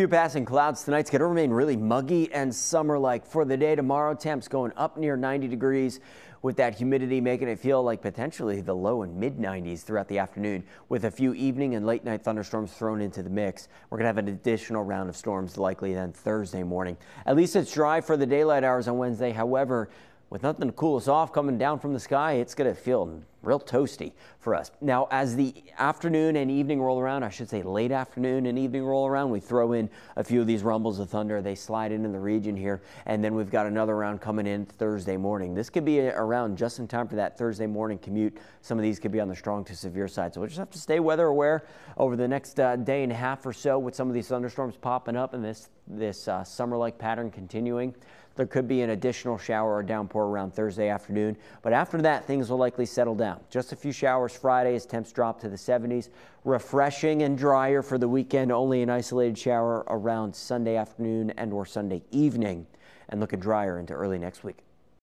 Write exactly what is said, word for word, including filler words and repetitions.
Few passing clouds tonight's going to remain really muggy and summer-like for the day tomorrow. Temps going up near ninety degrees with that humidity making it feel like potentially the low and mid nineties throughout the afternoon with a few evening and late night thunderstorms thrown into the mix. We're going to have an additional round of storms likely then Thursday morning. At least it's dry for the daylight hours on Wednesday. However, with nothing to cool us off coming down from the sky, it's going to feel real toasty for us. Now, as the afternoon and evening roll around, I should say late afternoon and evening roll around, we throw in a few of these rumbles of thunder. They slide into the region here, and then we've got another round coming in Thursday morning. This could be around just in time for that Thursday morning commute. Some of these could be on the strong to severe side, so we'll just have to stay weather aware over the next uh, day and a half or so with some of these thunderstorms popping up and this this uh, summer-like pattern continuing. There could be an additional shower or downpour around Thursday afternoon, but after that, things will likely settle down. Just a few showers Friday as temps drop to the seventies. Refreshing and drier for the weekend, only an isolated shower around Sunday afternoon and or Sunday evening, and looking drier into early next week.